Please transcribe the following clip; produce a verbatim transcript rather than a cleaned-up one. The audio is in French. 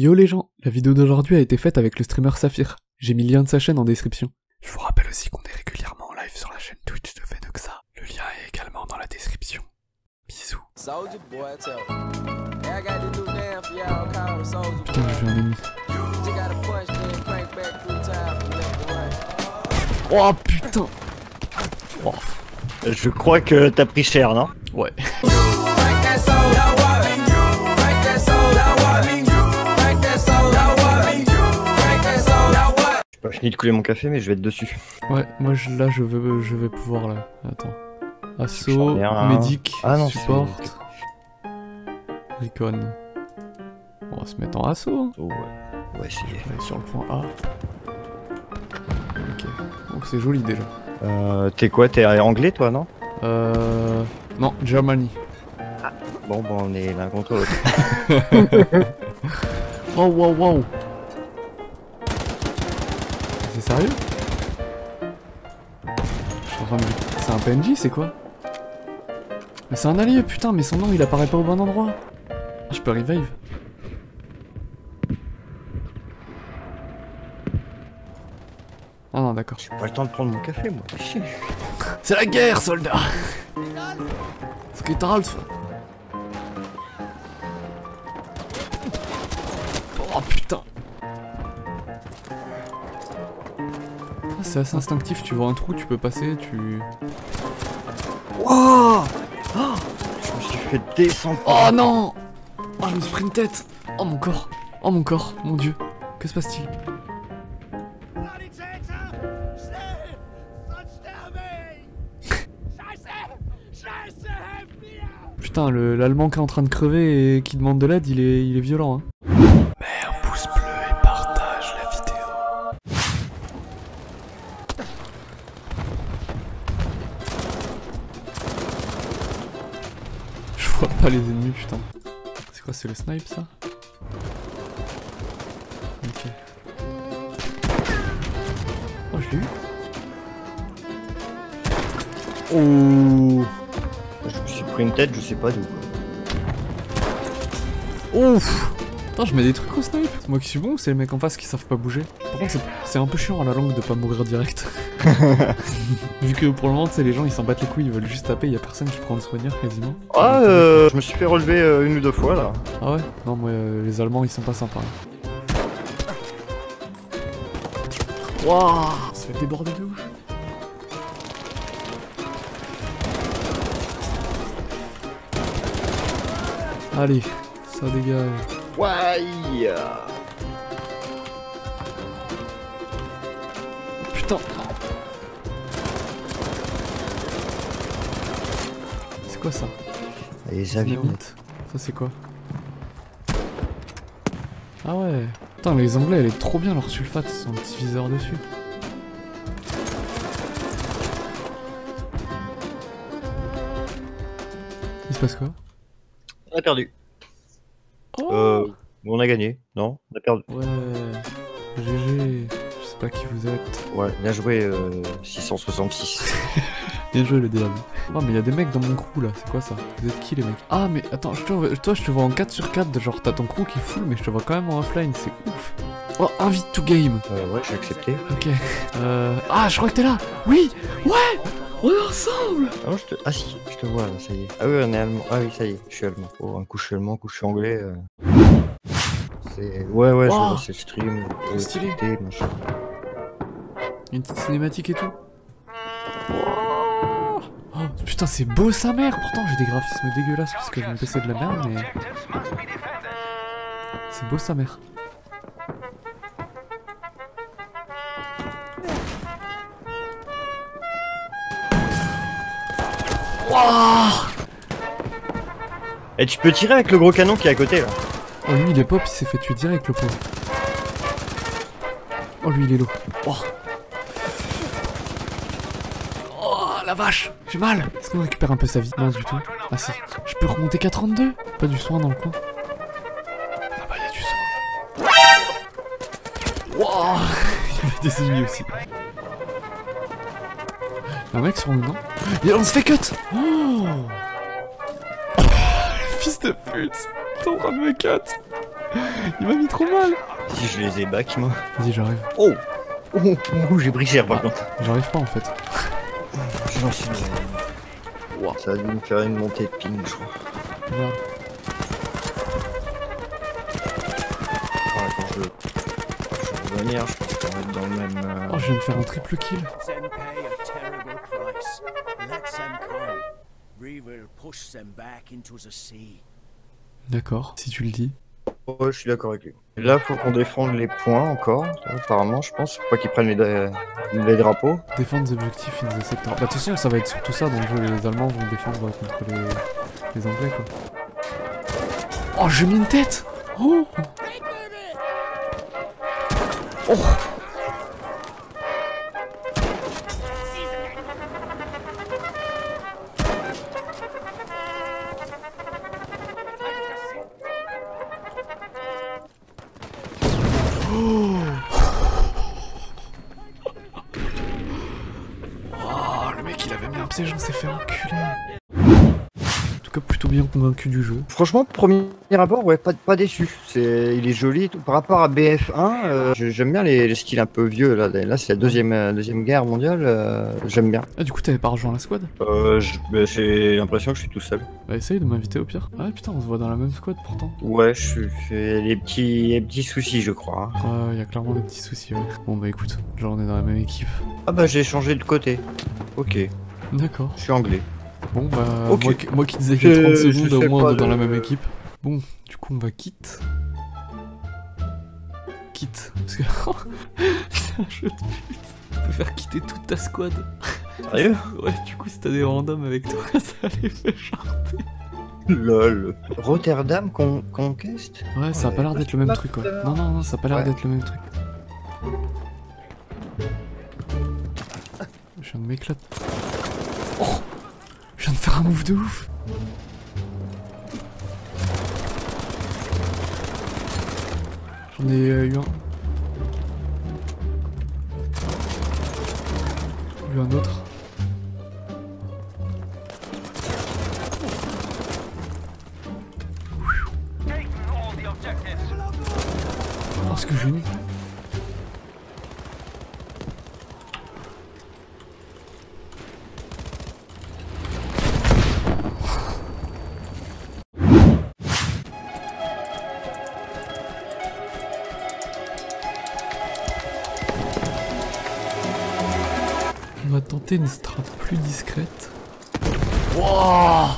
Yo les gens, la vidéo d'aujourd'hui a été faite avec le streamer Saphir. J'ai mis le lien de sa chaîne en description. Je vous rappelle aussi qu'on est régulièrement en live sur la chaîne Twitch de Vedoxa. Le lien est également dans la description. Bisous. Putain, je suis un ennemi. Oh putain. Oh. Je crois que t'as pris cher, non? Ouais. Je finis de couler mon café, mais je vais être dessus. Ouais, moi je, là je veux, je vais pouvoir là. Attends. Assaut, médic, ah, non, support, Recon. On va se mettre en assaut. Oh, ouais, on va essayer. On va aller sur le point A. Ok. Oh, c'est joli déjà. Euh, t'es quoi? T'es anglais toi, non? Euh. Non, Germany. Ah, bon, bon, on est l'un contre l'autre. Oh, wow, wow. C'est sérieux? Je suis en train de... C'est un P N J, c'est quoi? Mais c'est un allié, putain, mais son nom il apparaît pas au bon endroit. Ah, je peux revive. Ah non, d'accord. J'ai pas le temps de prendre mon café, moi. C'est la guerre, soldat! C'est Ralph. Oh putain! C'est assez instinctif, tu vois un trou, tu peux passer, tu... Wouah, oh, je me suis fait descendre. Oh non. Oh, je me suis pris une tête. Oh mon corps. Oh mon corps, mon dieu. Que se passe-t-il? Putain, l'Allemand qui est en train de crever et qui demande de l'aide, il est, il est violent, hein. Je vois pas les ennemis, putain. C'est quoi, c'est le snipe ça? Ok. Oh, je l'ai eu. Oh. Je me suis pris une tête, je sais pas d'où. Ouf. Putain, je mets des trucs au snipe. C'est moi qui suis bon ou c'est les mecs en face qui savent pas bouger? Par contre, c'est un peu chiant à la langue de pas mourir direct. Vu que pour le moment, tu sais, les gens ils s'en battent les couilles, ils veulent juste taper, y'a personne qui prend le soigneur quasiment. Ah, Donc, euh, je me suis fait relever euh, une ou deux fois là. Ah ouais? Non, mais euh, les Allemands ils sont pas sympas. Waouh! Ça fait déborder de ouf. Allez, ça dégage. Waouh! Putain! C'est quoi ça? Les avions. Ça c'est quoi? Ah ouais. Putain, les Anglais, elle est trop bien leur sulfate, ils sont un petit viseur dessus. Il se passe quoi? On a perdu. Oh. Euh. On a gagné, non? On a perdu. Ouais. G G. Je sais pas qui vous êtes. Ouais, bien joué euh, six cent soixante-six. Bien joué le D M. Oh mais y'a des mecs dans mon crew là, c'est quoi ça? Vous êtes qui les mecs? Ah mais attends, je te vois, toi je te vois en quatre sur quatre, genre t'as ton crew qui est full mais je te vois quand même en offline, c'est ouf. Oh, invite to game. Euh ouais, j'ai accepté. Ok. Euh... Ah, je crois que t'es là. Oui. Ouais. On est ensemble. Ah, je te... ah si, je te vois là, ça y est. Ah oui, on est allemand. Ah oui, ça y est, je suis allemand. Oh, un coup je suis allemand, un coup je suis anglais. Euh... C'est... Ouais, ouais, oh, je c'est le stream. Trop stylé. Machin. Une petite cinématique et tout. Oh. Putain, c'est beau sa mère. Pourtant j'ai des graphismes dégueulasses parce que j'ai un P C de la merde, mais... C'est beau sa mère. Wouah. Et tu peux tirer avec le gros canon qui est à côté là. Oh lui il est pop, il s'est fait tuer direct le pauvre. Oh lui il est low. Oh. La vache, j'ai mal. Est-ce qu'on récupère un peu sa vie? Non du tout. Ah si, je peux remonter qu'à trente-deux. Pas du soin dans le coin. Ah bah y'a du soin. Wouah. Il y avait des ennemis aussi. Y'a un mec sur le dedans. Et on se fait cut. Oh. Fils de pute. T'es en train de me cut. Il m'a mis trop mal. Si je les ai back moi. Vas-y j'arrive. Oh. Oh, oh, oh j'ai pris cher par contre. J'arrive pas en fait. J'en suis mis. Wow. Ça a dû me faire une montée de ping je crois. Regarde. Ah, attends, je... je vais revenir, je pense qu'on va être dans le même... Oh je vais me faire un triple kill. D'accord, si tu le dis. Ouais, je suis d'accord avec lui. Là, faut qu'on défende les points encore, apparemment, je pense. Faut pas qu'ils prennent les, les drapeaux. Défendre les objectifs, les secteurs. Bah, de toute façon, ça va être surtout ça dans le jeu. Les Allemands vont défendre contre les, les Anglais, quoi. Oh, j'ai mis une tête. Oh, oh. J'en sais faire enculer. En tout cas, plutôt bien convaincu du jeu. Franchement, premier abord, ouais, pas, pas déçu. C'est, il est joli. Par rapport à B F un, euh, j'aime bien les, les styles un peu vieux. Là, là c'est la deuxième, euh, deuxième guerre mondiale. Euh, j'aime bien. Ah, du coup, t'avais pas rejoint la squad? Euh, j'ai l'impression que je suis tout seul. Bah, essaye de m'inviter au pire. Ah, putain, on se voit dans la même squad pourtant. Ouais, je fais les petits, les petits soucis, je crois. Ouais, hein. euh, y a clairement des petits soucis, ouais. Bon, bah, écoute, genre, on est dans la même équipe. Ah, bah, j'ai changé de côté. Ok. D'accord. Je suis anglais. Bon bah, okay. moi, moi qui disais que trente secondes au moins dans de... la même équipe. Bon, du coup on va quitte. Quitte. Parce que... c'est un jeu de pute. On peut faire quitter toute ta squad. Sérieux? Ouais, du coup si t'as des randoms avec toi, ça les fait chanter. Lol. Rotterdam con conquest. Ouais, ça a pas l'air d'être le même truc quoi. Non, non, non, ça a pas l'air ouais. d'être le même truc. Je viens de m'éclater. Oh, je viens de faire un move de ouf. J'en ai euh, eu un. Eu un autre. Oh, ce que j'ai mis. On va tenter une strat plus discrète. Wow.